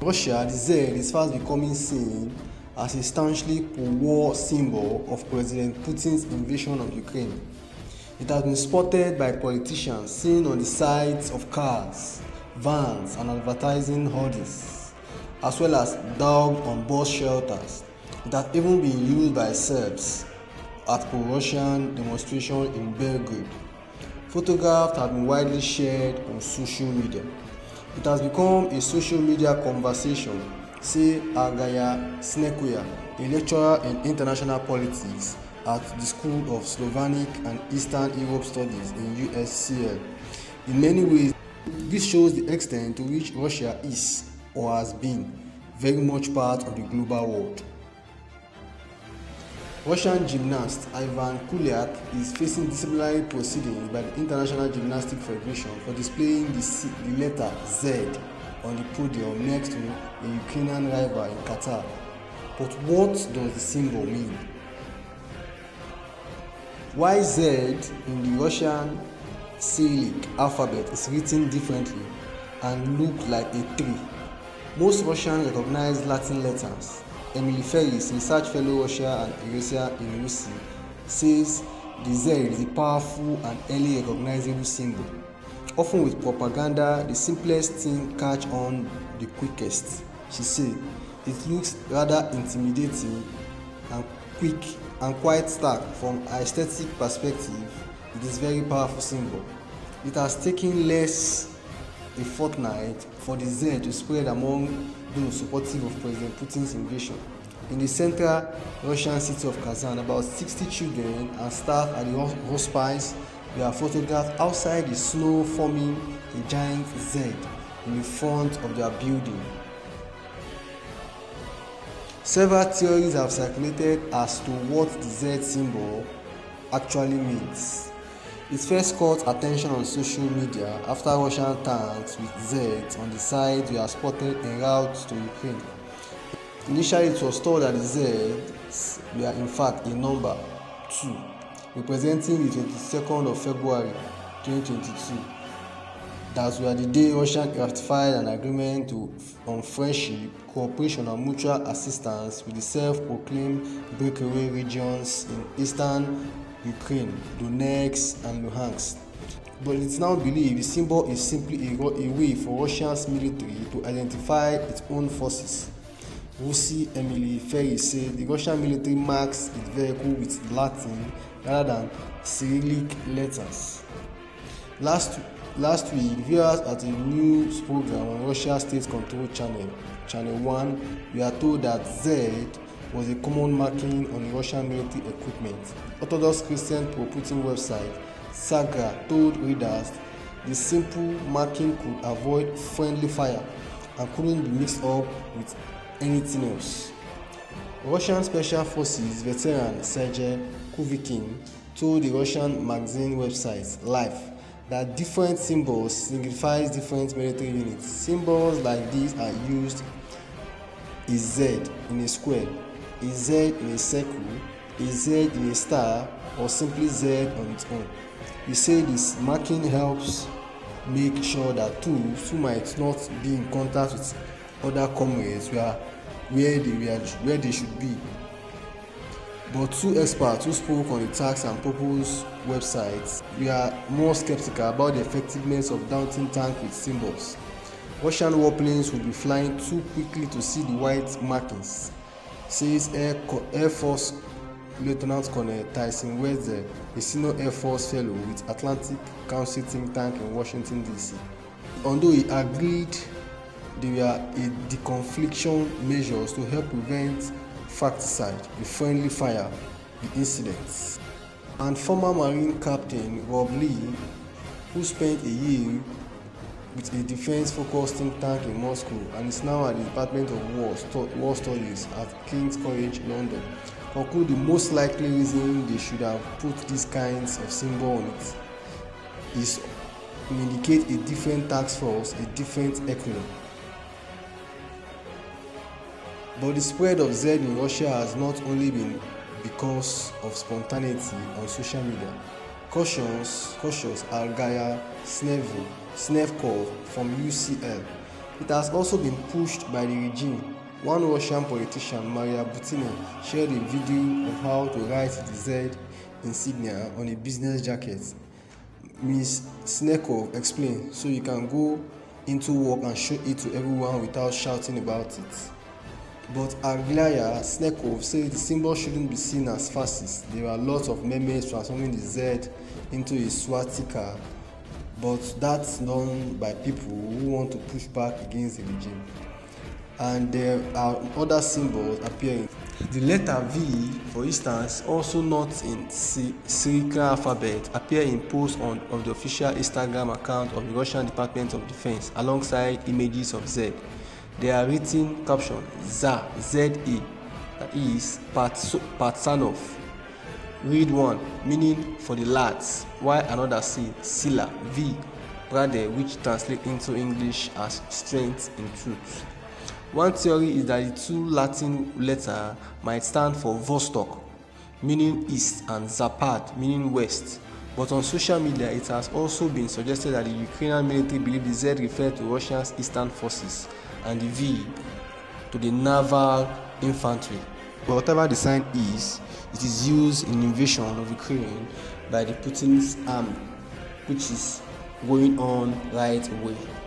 Russia is there is fast becoming seen as a staunchly pro-war symbol of President Putin's invasion of Ukraine. It has been spotted by politicians seen on the sides of cars, vans and advertising hoardings, as well as dogged on bus shelters. It has even been used by Serbs at pro-Russian demonstrations in Belgrade. Photographs have been widely shared on social media. It has become a social media conversation, say Aglaya Snegovaya, a lecturer in international politics at the School of Slovenic and Eastern Europe Studies in USCL. In many ways, this shows the extent to which Russia is, or has been, very much part of the global world. Russian gymnast Ivan Kuliak is facing disciplinary proceedings by the International Gymnastic Federation for displaying the letter Z on the podium next to a Ukrainian rival in Qatar. But what does the symbol mean? Why Z in the Russian Cyrillic alphabet is written differently and looks like a 3? Most Russians recognize Latin letters. Emily Ferris, research fellow Russia and Eurasia in Russia, says the Z is a powerful and early recognizable symbol. Often with propaganda, the simplest thing catch on the quickest, she said. It looks rather intimidating and quick and quite stark. From an aesthetic perspective, it is a very powerful symbol. It has taken less a fortnight for the Z to spread among those supportive of President Putin's invasion. In the central Russian city of Kazan, about 60 children and staff at the hospice were photographed outside the snow, forming a giant Z in the front of their building. Several theories have circulated as to what the Z symbol actually means. It first caught attention on social media after Russian tanks with Zs on the sides were spotted en route to Ukraine. Initially, it was thought that the Zs were in fact a number 2, representing the 22nd of February 2022. That were the day Russia ratified an agreement on friendship, cooperation and mutual assistance with the self-proclaimed breakaway regions in eastern Ukraine, Donetsk and Luhansk. But it's now believed the symbol is simply a way for Russia's military to identify its own forces. Russi Emily Ferris said the Russian military marks its vehicle with Latin rather than Cyrillic letters. Last week, viewers at a news program on Russia's state control channel, Channel 1, we are told that Z was a common marking on Russian military equipment. Orthodox Christian pro-Putin website, Sagra, told readers the simple marking could avoid friendly fire and couldn't be mixed up with anything else. Russian Special Forces veteran Sergei Kuvikin told the Russian magazine website, LIFE, that different symbols signify different military units. Symbols like these are used: a Z in a square, a Z in a circle, a Z in a star, or simply Z on its own. We say this marking helps make sure that those who might not be in contact with other comrades where they should be. But two experts who spoke on the Tax and Purpose websites were more skeptical about the effectiveness of dousing tanks with symbols. Russian warplanes would be flying too quickly to see the white markings, says Air Force Lieutenant Colonel Tyson Wetzel, a senior Air Force fellow with Atlantic Council think tank in Washington, D.C. Although he agreed there were deconfliction measures to help prevent facticide, the friendly fire, the incidents. And former Marine Captain Rob Lee, who spent a year with a defense-focused think tank in Moscow and is now at the Department of War Studies at King's College London, concluded the most likely reason they should have put these kinds of symbols on it is to indicate a different task force, a different economy. But the spread of Z in Russia has not only been because of spontaneity on social media. Cautious Aglaya Snegovaya from UCL. It has also been pushed by the regime. One Russian politician, Maria Butina, shared a video of how to write the Z insignia on a business jacket. Ms. Snegovaya explained, so you can go into work and show it to everyone without shouting about it. But Aglaya Snegovaya says the symbol shouldn't be seen as fascist. There are lots of memes transforming the Z into a swastika, but that's done by people who want to push back against the regime. And there are other symbols appearing. The letter V, for instance, also not in Cyrillic alphabet, appear in posts of the official Instagram account of the Russian Department of Defense, alongside images of Z. They are written caption ZA, Z-E, that is Patsanov. Read one, meaning for the lads, while another says Sila, V, brother, which translates into English as strength in truth. One theory is that the two Latin letters might stand for Vostok, meaning east, and Zapad, meaning west. But on social media, it has also been suggested that the Ukrainian military believe the Z refers to Russia's eastern forces and the V to the naval infantry. But whatever the sign is, it is used in the invasion of Ukraine by the Putin's army, which is going on right away.